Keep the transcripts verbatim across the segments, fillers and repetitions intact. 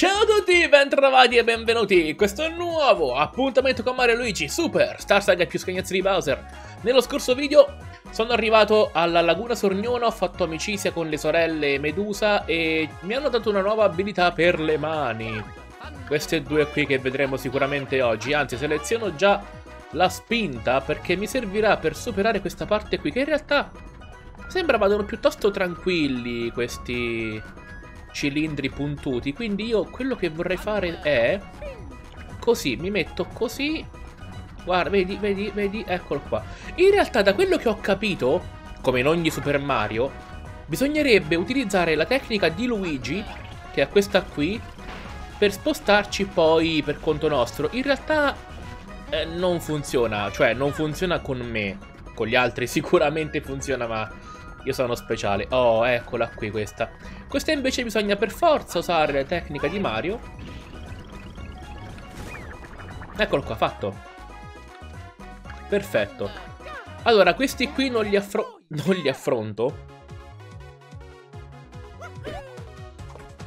Ciao a tutti, bentrovati e benvenuti in questo nuovo appuntamento con Mario Luigi Super Star Saga più scagnazzi di Bowser. Nello scorso video sono arrivato alla Laguna Sornona, ho fatto amicizia con le sorelle Medusa e mi hanno dato una nuova abilità per le mani. Queste due qui che vedremo sicuramente oggi, anzi seleziono già la spinta perché mi servirà per superare questa parte qui che in realtà sembra vadano piuttosto tranquilli questi cilindri puntuti, quindi io quello che vorrei fare è così, mi metto così, guarda, vedi, vedi, vedi, eccolo qua. In realtà da quello che ho capito, come in ogni Super Mario, bisognerebbe utilizzare la tecnica di Luigi, che è questa qui, per spostarci poi per conto nostro. In realtà eh, non funziona, cioè non funziona con me, con gli altri sicuramente funziona, ma io sono speciale. Oh, eccola qui questa. Questa invece bisogna per forza usare la tecnica di Mario. Eccolo qua, fatto. Perfetto. Allora, questi qui non li affro- non li affronto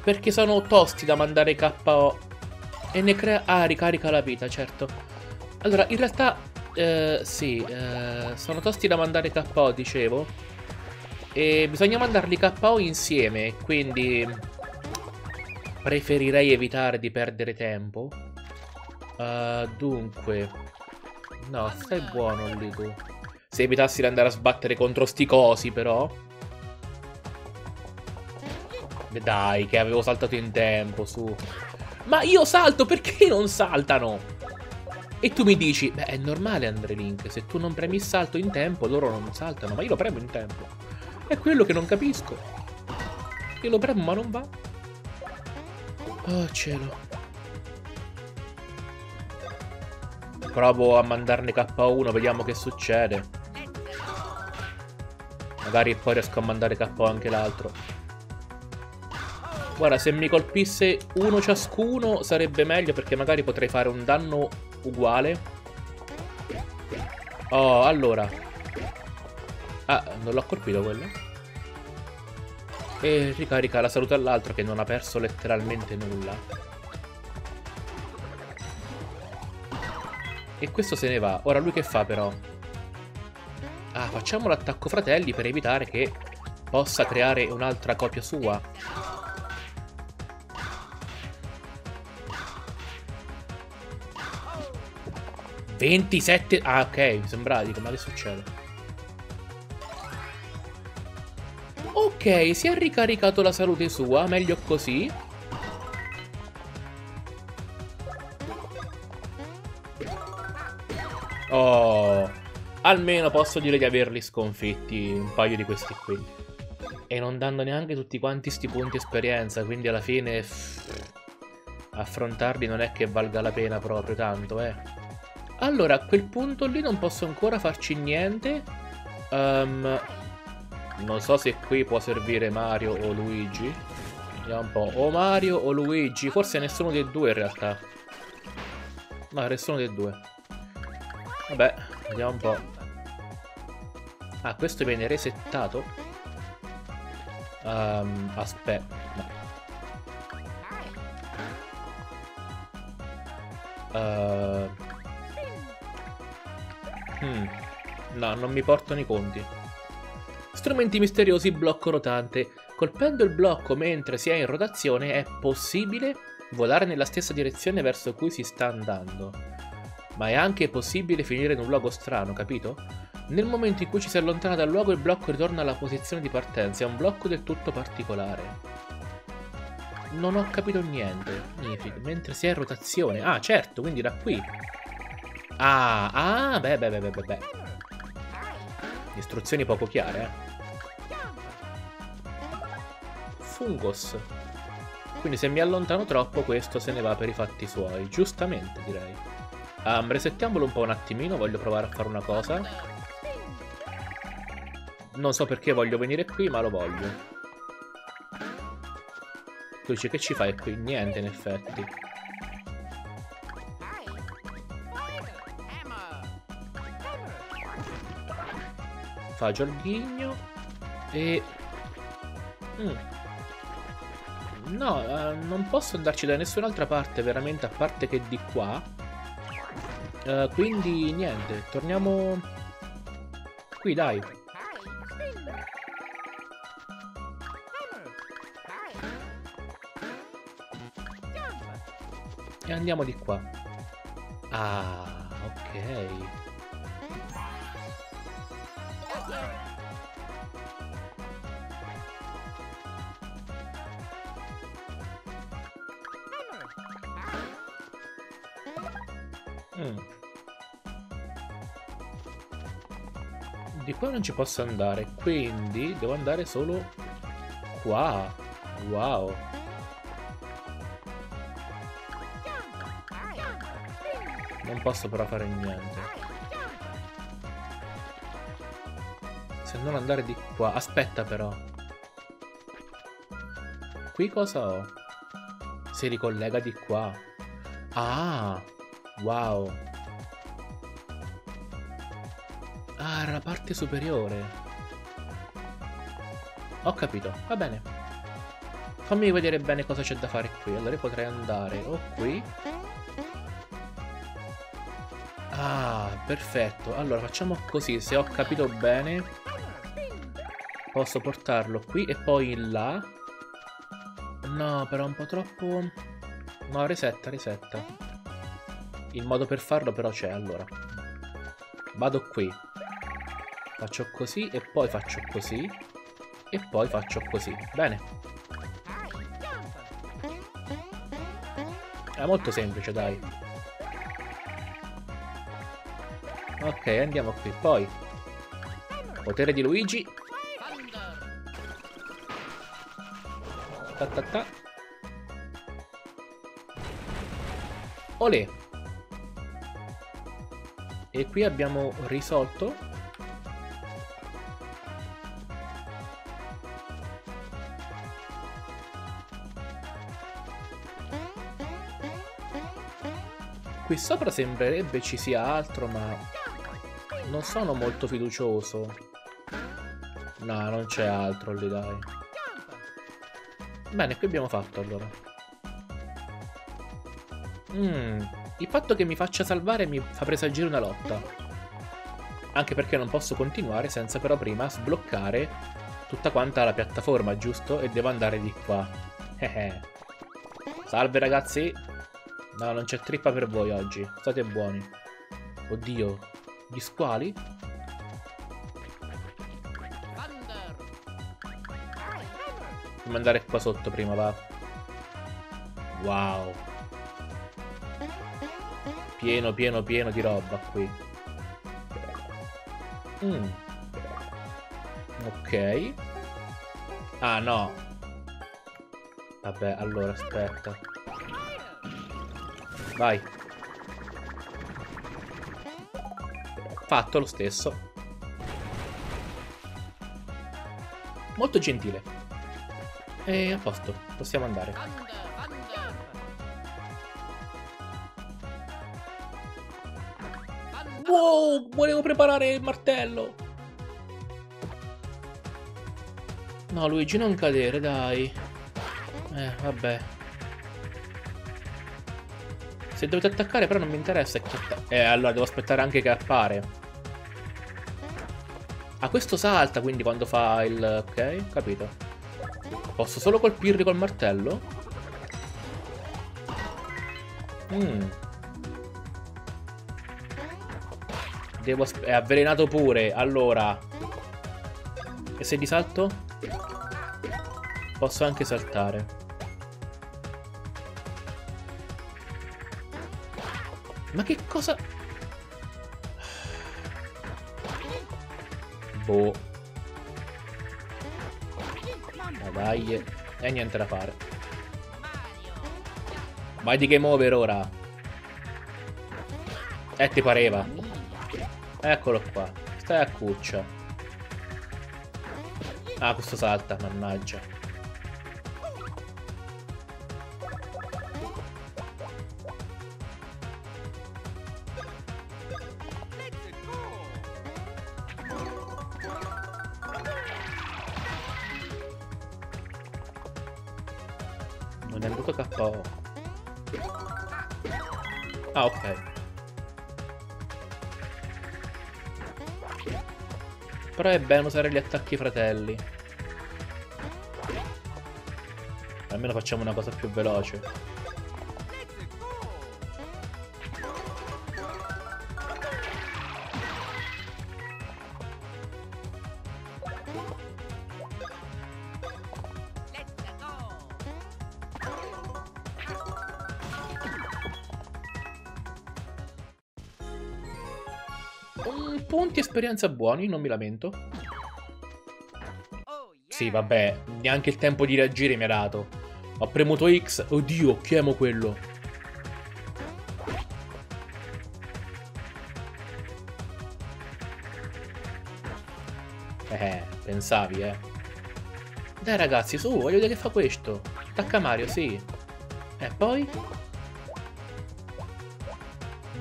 perché sono tosti da mandare K O. E ne crea... Ah, ricarica la vita, certo. Allora, in realtà... Eh, sì, eh, sono tosti da mandare K O, dicevo. E bisogna mandarli K O insieme, quindi preferirei evitare di perdere tempo. Uh, dunque, no, stai buono lì tu. Se evitassi di andare a sbattere contro sti cosi, però. Dai, che avevo saltato in tempo, su. Ma io salto, perché non saltano? E tu mi dici, beh, è normale Andre Link, se tu non premi il salto in tempo, loro non saltano, ma io lo premo in tempo. È quello che non capisco. Io lo premo ma non va. Oh cielo. Provo a mandarne K uno, vediamo che succede. Magari poi riesco a mandare K O anche l'altro. Guarda, se mi colpisse uno ciascuno sarebbe meglio, perché magari potrei fare un danno uguale. Oh, allora. Ah, non l'ho colpito quello. E ricarica la salute all'altro che non ha perso letteralmente nulla. E questo se ne va. Ora lui che fa però? Ah, facciamo l'attacco fratelli per evitare che possa creare un'altra copia sua. ventisette... Ah, ok, mi sembra, dico, ma che succede? Ok, si è ricaricato la salute sua, meglio così. Oh, almeno posso dire di averli sconfitti un paio di questi qui. E non dando neanche tutti quanti sti punti esperienza, quindi alla fine pff, affrontarli non è che valga la pena proprio tanto, eh. Allora, a quel punto lì non posso ancora farci niente. Ehm... Um, Non so se qui può servire Mario o Luigi. Vediamo un po'. O Mario o Luigi. Forse nessuno dei due in realtà. No, nessuno dei due. Vabbè, vediamo un po'. Ah, questo viene resettato. Um, aspetta. Uh. Hmm. No, non mi portano i conti. Strumenti misteriosi, blocco rotante. Colpendo il blocco mentre si è in rotazione è possibile volare nella stessa direzione verso cui si sta andando. Ma è anche possibile finire in un luogo strano, capito? Nel momento in cui ci si allontana dal luogo il blocco ritorna alla posizione di partenza. È un blocco del tutto particolare. Non ho capito niente. Magnifico. Mentre si è in rotazione. Ah, certo, quindi da qui. Ah, ah, beh, beh, beh, beh, beh, beh. Istruzioni poco chiare, eh. Fungos. Quindi se mi allontano troppo questo se ne va per i fatti suoi. Giustamente direi. um, Resettiamolo un po' un attimino. Voglio provare a fare una cosa. Non so perché voglio venire qui, ma lo voglio. Tu dici che ci fai qui? Niente in effetti. Fa Giorghigno. E... Mm. No, eh, non posso andarci da nessun'altra parte, veramente, a parte che di qua. Eh, quindi niente, torniamo qui, dai. E andiamo di qua. Ah, ok. Di qua non ci posso andare, quindi devo andare solo qua. Wow. Non posso però fare niente, se non andare di qua. Aspetta però, qui cosa ho? Si ricollega di qua. Ah, wow. Ah, la parte superiore. Ho capito, va bene. Fammi vedere bene cosa c'è da fare qui. Allora potrei andare o qui. Ah, perfetto. Allora facciamo così, se ho capito bene. Posso portarlo qui e poi là. No, però è un po' troppo. No, resetta, resetta. Il modo per farlo però c'è, allora. Vado qui. Faccio così e poi faccio così. E poi faccio così. Bene. È molto semplice, dai. Ok, andiamo qui. Poi. Potere di Luigi. Ta ta ta. Olè. E qui abbiamo risolto. Qui sopra sembrerebbe ci sia altro, ma non sono molto fiducioso. No, non c'è altro lì, dai. Bene, qui abbiamo fatto, allora. Mmm. Il fatto che mi faccia salvare mi fa presagire una lotta. Anche perché non posso continuare senza però prima sbloccare tutta quanta la piattaforma, giusto? E devo andare di qua. Salve ragazzi! No, non c'è trippa per voi oggi. State buoni. Oddio. Gli squali? Dobbiamo andare qua sotto prima, va. Wow. Pieno, pieno, pieno di roba qui. Mm. Ok. Ah, no. Vabbè, allora, aspetta. Vai. Fatto lo stesso. Molto gentile. E a posto, possiamo andare. Wow, volevo preparare il martello. No, Luigi, non cadere, dai. Eh, vabbè. Se dovete attaccare, però non mi interessa. Eh, allora, devo aspettare anche che appare. Ah, questo salta, quindi, quando fa il... Ok, capito. Posso solo colpirli col martello? Mmm. Devo è avvelenato pure, allora. E se li salto? Posso anche saltare. Ma che cosa? Boh. Ma dai. E eh, niente da fare. Vai di game over ora. Eh, ti pareva. Eccolo qua, stai a cuccia. Ah, questo salta, mannaggia. mi è venuto K O. Ah, ok. Però è bene usare gli attacchi fratelli. Almeno facciamo una cosa più veloce. Punti esperienza buoni, non mi lamento. Sì, vabbè, neanche il tempo di reagire mi ha dato. Ho premuto X, oddio, chiamo quello. Eh, pensavi, eh. Dai ragazzi, su, voglio vedere che fa questo. Attacca Mario, sì. E poi?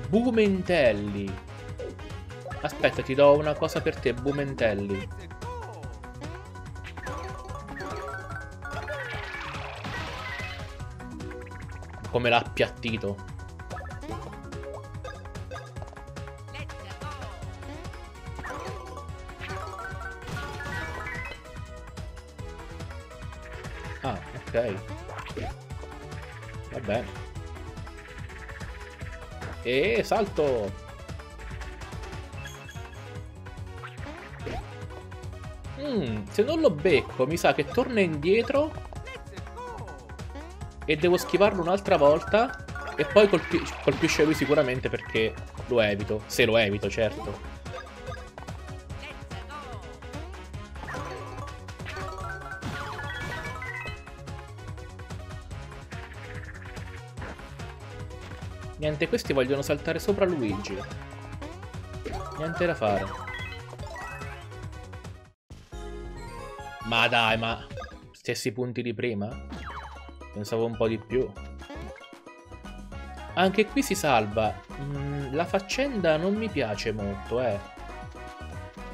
Bumentelli. Aspetta, ti do una cosa per te, Bumentelli. Come l'ha appiattito. Ah, ok. Va bene. E salto! Mm, se non lo becco mi sa che torna indietro e devo schivarlo un'altra volta e poi colpi colpisce lui sicuramente, perché lo evito, se lo evito certo. Niente, questi vogliono saltare sopra Luigi. Niente da fare. Ma dai, ma stessi punti di prima? Pensavo un po' di più. Anche qui si salva. Mm, la faccenda non mi piace molto, eh.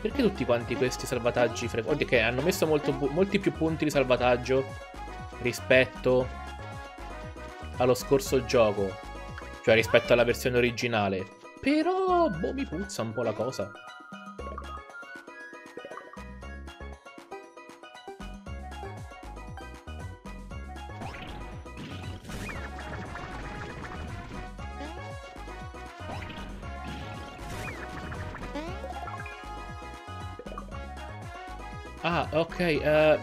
Perché tutti quanti questi salvataggi frequenti? Che hanno messo molto, molti più punti di salvataggio rispetto allo scorso gioco. Cioè rispetto alla versione originale. Però, boh, mi puzza un po' la cosa. Ah, ok, eh...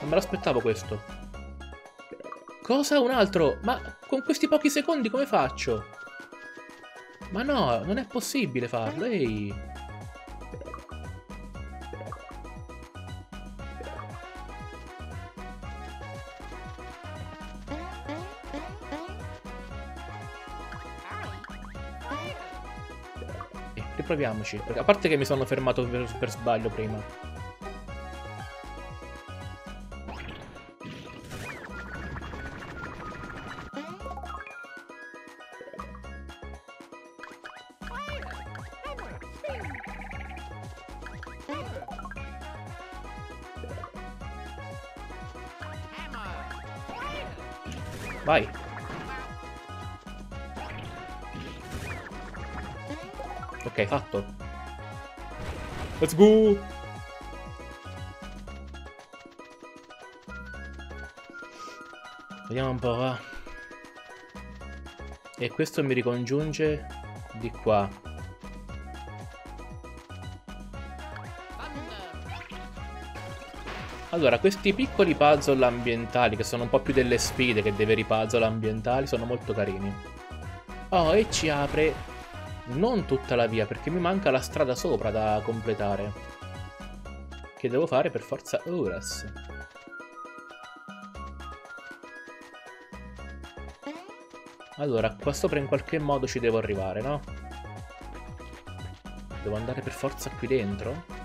non me l'aspettavo questo. Cosa? Un altro? Ma con questi pochi secondi come faccio? Ma no, non è possibile farlo, ehi. Riproviamoci. A parte che mi sono fermato per, per sbaglio prima. Vai. Ok, fatto. Let's go! Vediamo un po', va. E questo mi ricongiunge di qua. Allora, questi piccoli puzzle ambientali, che sono un po' più delle sfide che dei veri puzzle ambientali, sono molto carini. Oh, e ci apre... non tutta la via, perché mi manca la strada sopra da completare, che devo fare per forza ora. Allora, qua sopra in qualche modo ci devo arrivare, no? Devo andare per forza qui dentro?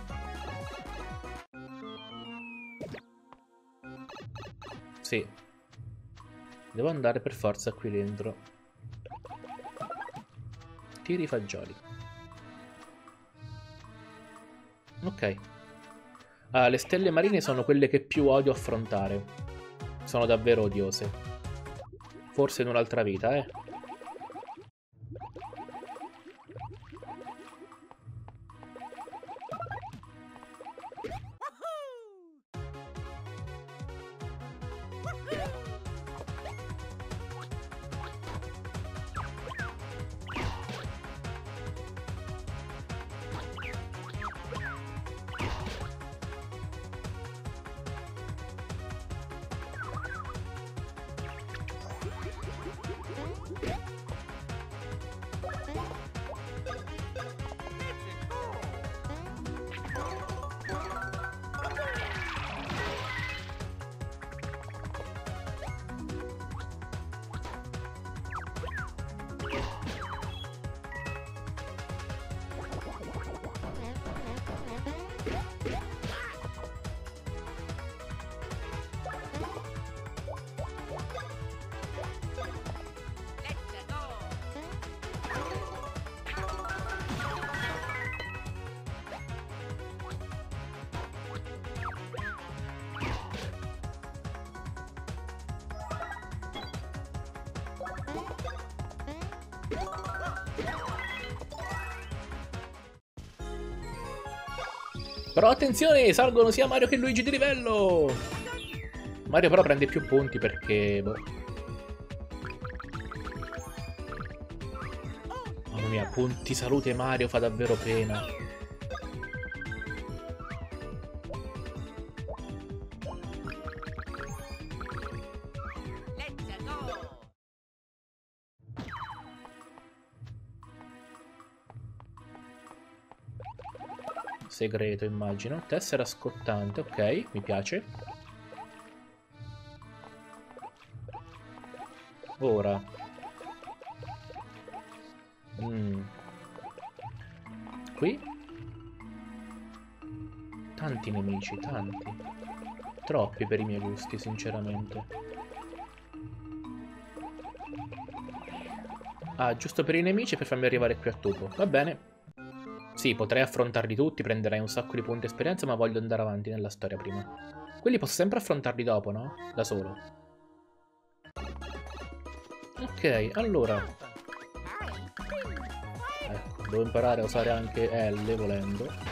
Sì. Devo andare per forza qui dentro. I fagioli. Ok. Uh, le stelle marine sono quelle che più odio affrontare. Sono davvero odiose. Forse in un'altra vita, eh. Però attenzione, salgono sia Mario che Luigi di livello! Mario però prende più punti perché... Boh. Mamma mia, punti salute Mario fa davvero pena. Segreto, immagino. Tessera scottante, ok, mi piace. Ora mm. qui tanti nemici, tanti, troppi per i miei gusti, sinceramente. Ah, giusto per i nemici, per farmi arrivare più a topo. Va bene. Sì, potrei affrontarli tutti, prenderei un sacco di punti esperienza, ma voglio andare avanti nella storia prima. Quelli posso sempre affrontarli dopo, no? Da solo. Ok, allora. Ecco, devo imparare a usare anche L, volendo.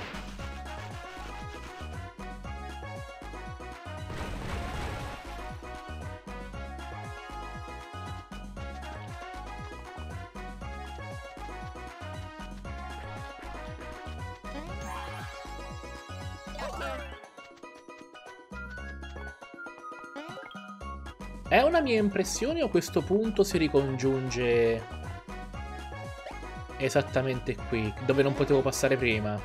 È una mia impressione o a questo punto si ricongiunge esattamente qui, dove non potevo passare prima?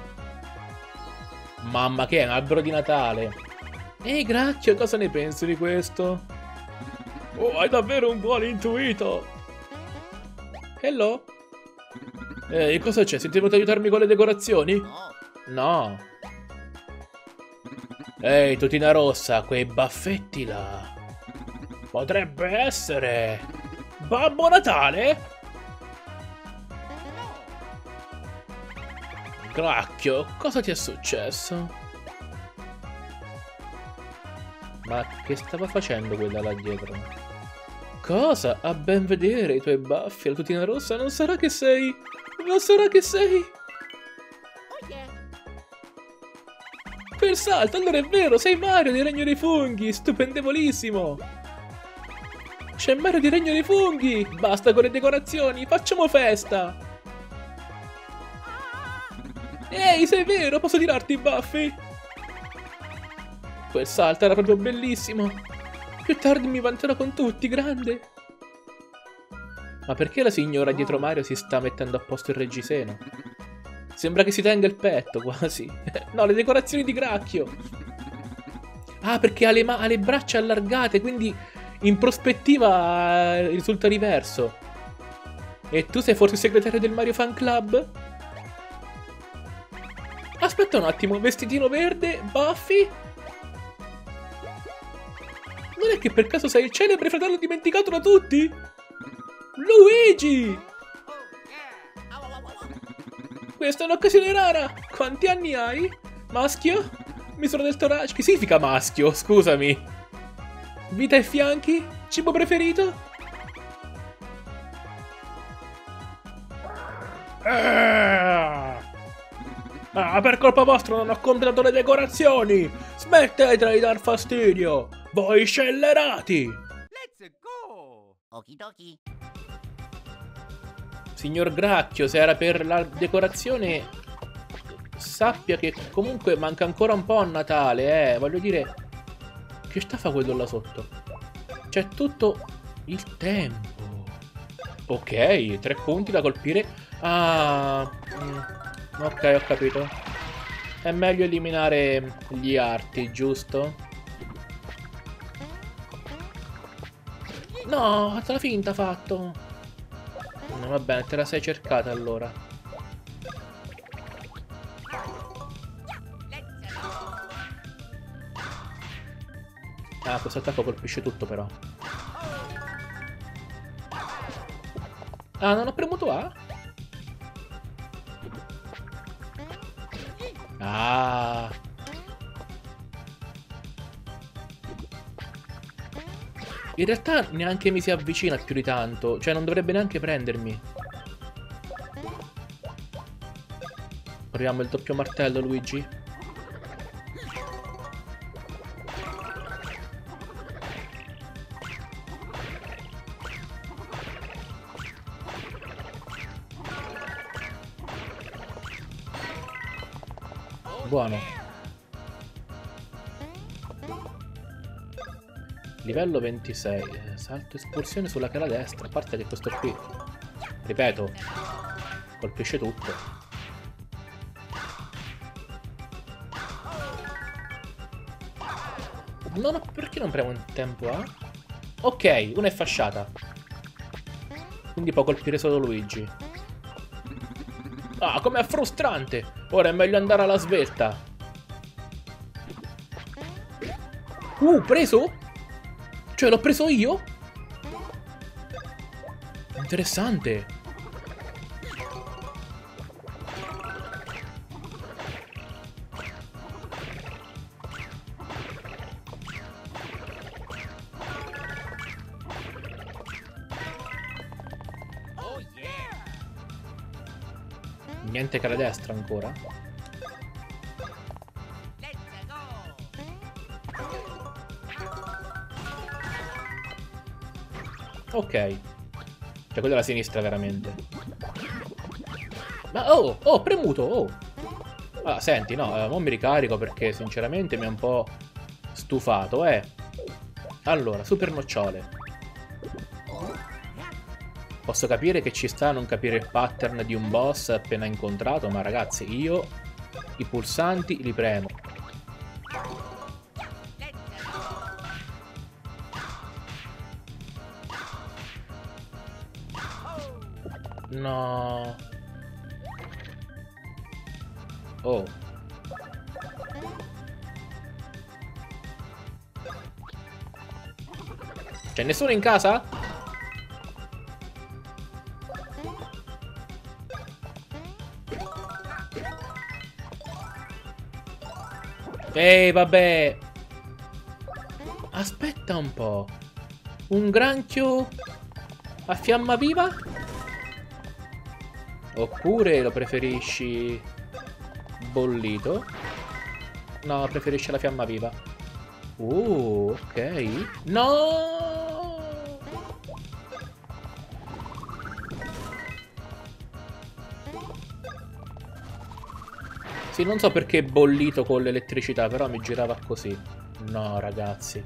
Mamma, che è un albero di Natale! Ehi Gracchio, cosa ne pensi di questo? Oh, hai davvero un buon intuito! Hello? Ehi, cosa c'è? Siete venuti ad aiutarmi con le decorazioni? No. Ehi, tutina rossa, quei baffetti là... Potrebbe essere... Babbo Natale? Gracchio, cosa ti è successo? Ma che stava facendo quella là dietro? Cosa? A ben vedere i tuoi baffi, la tutina rossa, non sarà che sei... Non sarà che sei... Per salto, allora è vero, sei Mario di Regno dei Funghi, stupendevolissimo! C'è Mario di Regno dei Funghi! Basta con le decorazioni, facciamo festa! Ehi, sei vero, posso tirarti i baffi? Quel salto era proprio bellissimo! Più tardi mi vanterò con tutti, grande! Ma perché la signora dietro Mario si sta mettendo a posto il reggiseno? Sembra che si tenga il petto, quasi! No, le decorazioni di Gracchio! Ah, perché ha le, ha le braccia allargate, quindi... In prospettiva risulta diverso. E tu sei forse il segretario del Mario Fan Club? Aspetta un attimo, vestitino verde, baffi. Non è che per caso sei il celebre fratello dimenticato da tutti? Luigi! Questa è un'occasione rara. Quanti anni hai? Maschio? misura del torace, che significa maschio, scusami. Vita e fianchi, cibo preferito? Ah, per colpa vostra non ho completato le decorazioni! Smettetela di dar fastidio! Voi scellerati! Let's go! Okidoki. Signor Gracchio, se era per la decorazione, sappia che comunque manca ancora un po' a Natale, eh! Voglio dire, che sta fa quello là sotto? C'è tutto il tempo. Ok, tre punti da colpire. Ah, ok, ho capito. È meglio eliminare gli arti, giusto? No, ho fatto la finta, fatto. No, va bene, te la sei cercata allora. Ah, questo attacco colpisce tutto però. Ah, non ho premuto A? Ah! In realtà neanche mi si avvicina più di tanto, cioè non dovrebbe neanche prendermi. Proviamo il doppio martello, Luigi. Buono. Livello ventisei. Salto escursione sulla cara destra. A parte che questo qui, ripeto, colpisce tutto. No, no, perché non premo in tempo A? Ok, una è fasciata, quindi può colpire solo Luigi. Ah, com'è frustrante! Ora è meglio andare alla svelta. Uh, preso? Cioè, l'ho preso io? Interessante. Niente cara destra ancora. Ok. Cioè quella è la sinistra veramente. Ma oh, oh, premuto, oh. Ah, senti, no, eh, non mi ricarico perché sinceramente mi è un po' stufato, eh. Allora, super nocciole. Posso capire che ci sta a non capire il pattern di un boss appena incontrato, ma ragazzi, io i pulsanti li premo. No. Oh. C'è nessuno in casa? Ehi, vabbè. Aspetta un po'. Un granchio a fiamma viva? Oppure lo preferisci bollito? No, preferisci la fiamma viva. Uh, ok. No! Sì, non so perché bollito con l'elettricità, però mi girava così. No, ragazzi.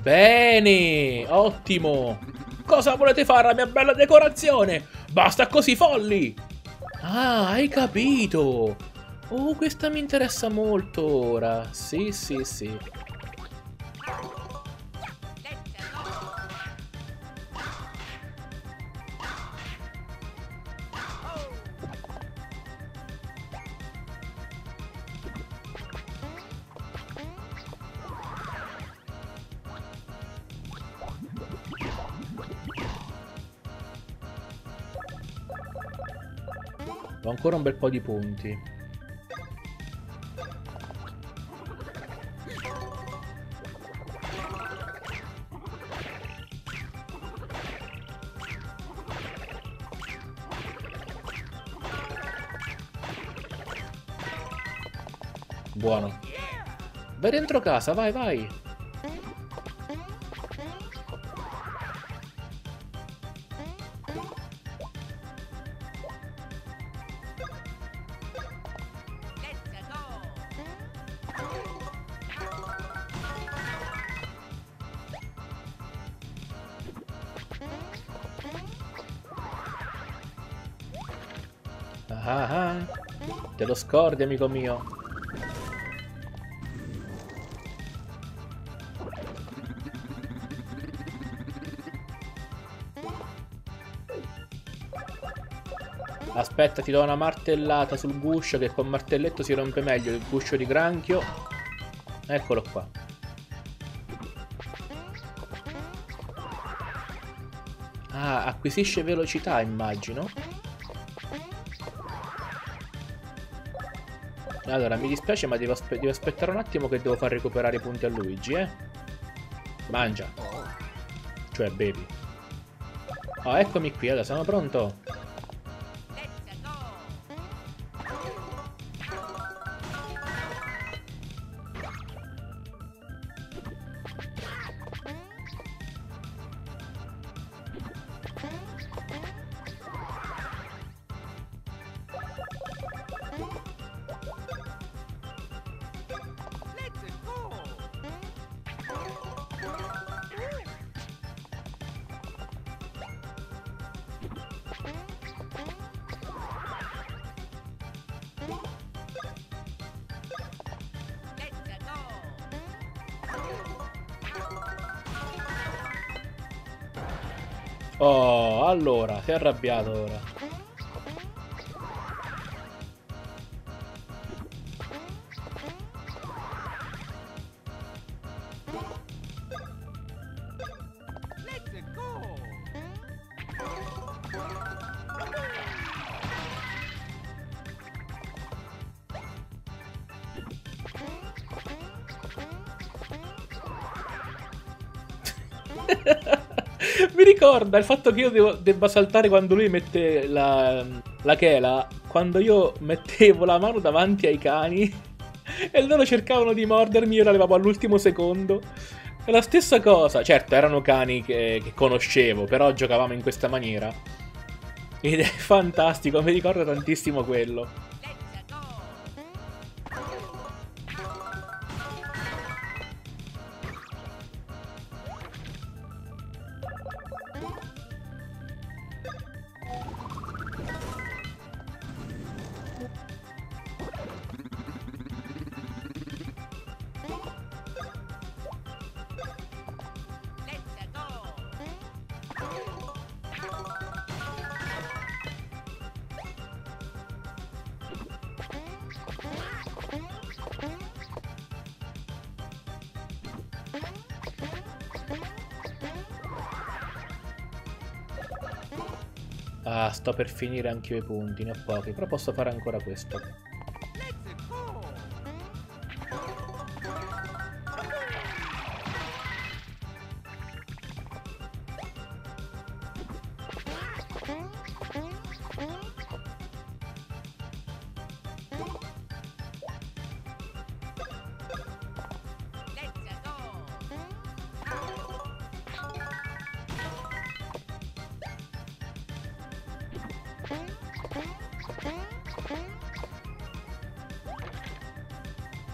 Bene, ottimo. Cosa volete fare alla mia bella decorazione? Basta così, folli! Ah, hai capito. Oh, questa mi interessa molto ora. Sì, sì, sì. Ho ancora un bel po' di punti. Buono. Vai dentro casa, vai, vai. Ah, ah. Te lo scordi, amico mio. Aspetta, ti do una martellata sul guscio, che col martelletto si rompe meglio il guscio di granchio. Eccolo qua. Ah, acquisisce velocità, immagino. Allora, mi dispiace, ma devo, aspe- devo aspettare un attimo che devo far recuperare i punti a Luigi, eh. Mangia. Cioè, baby. Oh, eccomi qui, allora, sono pronto. Oh, allora, sei arrabbiato ora. Let's go. Mi ricorda il fatto che io devo, debba saltare quando lui mette la, la chela, quando io mettevo la mano davanti ai cani e loro cercavano di mordermi, io la levavo all'ultimo secondo. È la stessa cosa, certo erano cani che, che conoscevo, però giocavamo in questa maniera. Ed è fantastico, mi ricorda tantissimo quello. Ah, sto per finire anche io i punti, ne ho pochi, però posso fare ancora questo.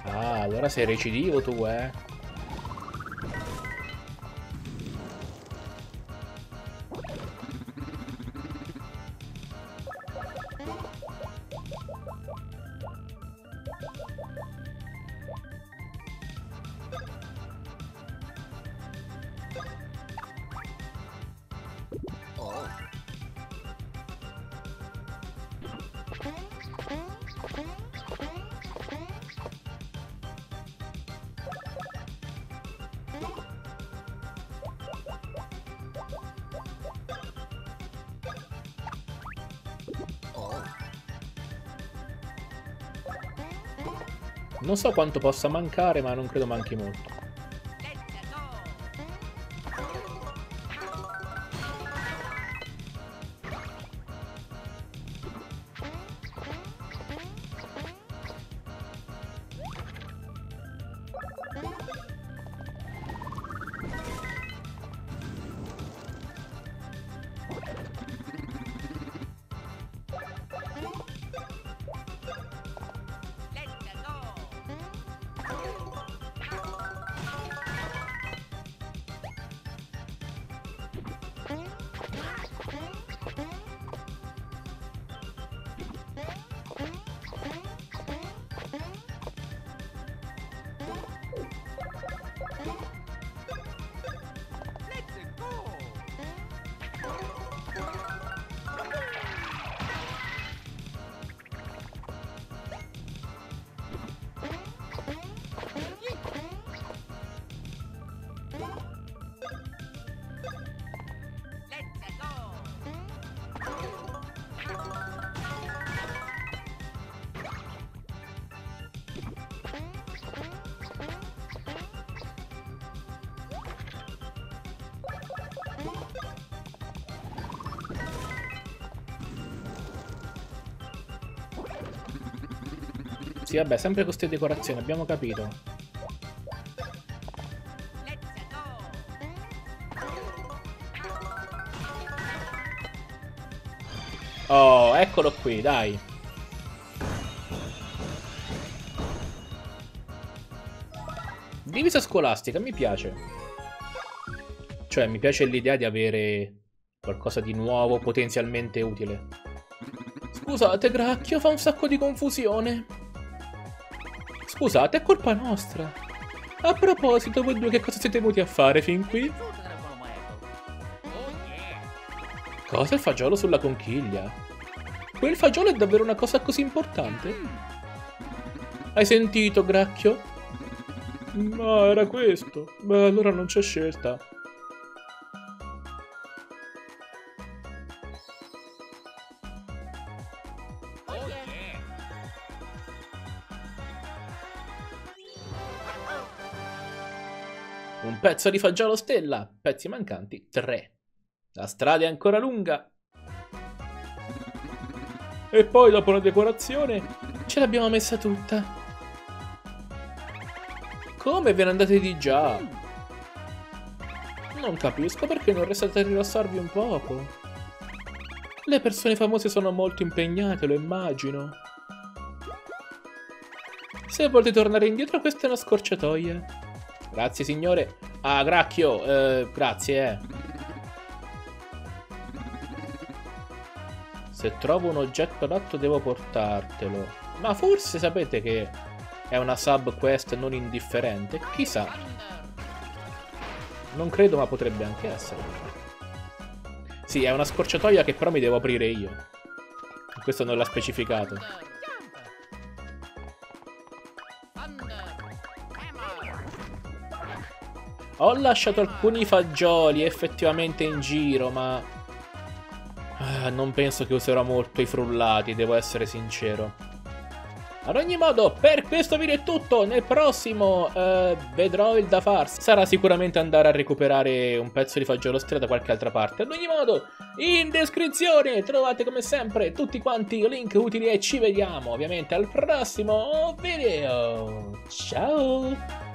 Ah, allora sei recidivo tu, eh. Non so quanto possa mancare, ma non credo manchi molto. Sì, vabbè, sempre con queste decorazioni, abbiamo capito. Oh, eccolo qui, dai. Divisa scolastica, mi piace. Cioè, mi piace l'idea di avere qualcosa di nuovo, potenzialmente utile. Scusate, Gracchio, fa un sacco di confusione. Scusate, è colpa nostra. A proposito, voi due che cosa siete venuti a fare fin qui? Cosa? Il fagiolo sulla conchiglia? Quel fagiolo è davvero una cosa così importante? Hai sentito, Gracchio? No, era questo. Beh, allora non c'è scelta. Un pezzo di fagiolo stella, pezzi mancanti tre. La strada è ancora lunga. E poi dopo la decorazione ce l'abbiamo messa tutta. Come ve ne andate di già? Non capisco perché non restate a rilassarvi un poco. Le persone famose sono molto impegnate, lo immagino. Se volete tornare indietro, questa è una scorciatoia. Grazie signore. Ah, Gracchio, eh, grazie eh. Se trovo un oggetto adatto devo portartelo. Ma forse sapete che è una sub quest non indifferente? Chissà. Non credo, ma potrebbe anche essere. Sì, è una scorciatoia che però mi devo aprire io. Questo non l'ha specificato. Ho lasciato alcuni fagioli effettivamente in giro, ma ah, non penso che userò molto i frullati, devo essere sincero. Ad ogni modo, per questo video è tutto. Nel prossimo eh, vedrò il da farsi. Sarà sicuramente andare a recuperare un pezzo di fagiolo stella da qualche altra parte. Ad ogni modo, in descrizione trovate come sempre tutti quanti i link utili e ci vediamo ovviamente al prossimo video. Ciao!